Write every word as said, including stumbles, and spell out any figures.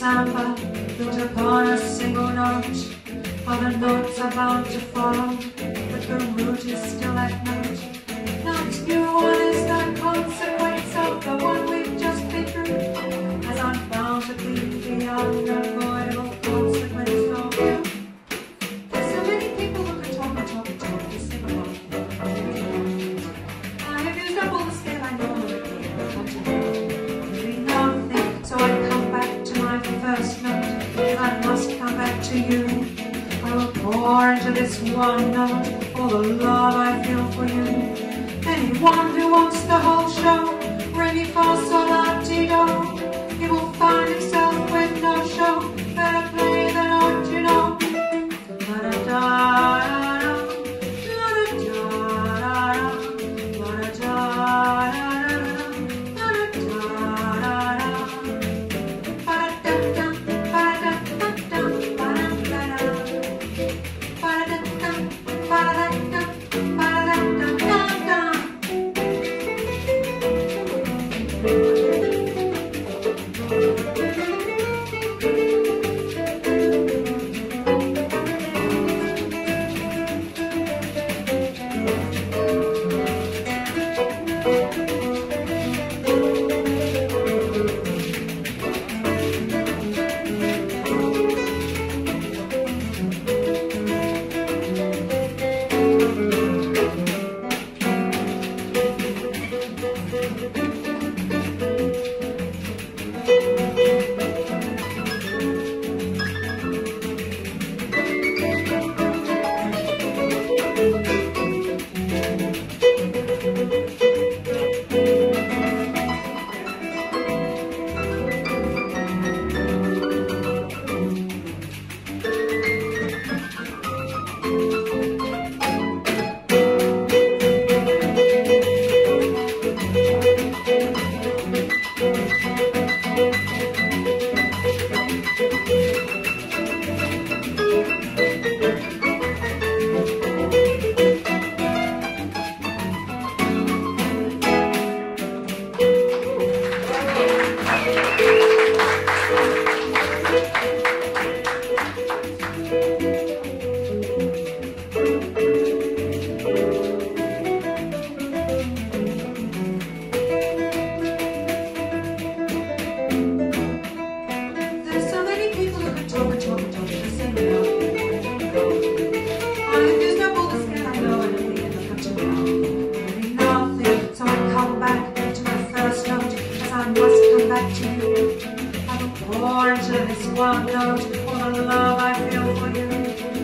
samba built upon a single note, all the notes are bound to follow, but the root is still at note. Not new one is the consequence of the one we've just been through, as unboundedly beyond the avoidable consequence of it. There's so many people who can talk and talk and talk and sing along. I have used up all the skill I know already, but what to do? Doing nothing, so I come back to my first note. I must come back to you. I will pour into this one note all the love I feel for you. Anyone who wants the whole show, ready for solatido, he will find himself with no show. Better play the note you know. One note for the love I feel for you.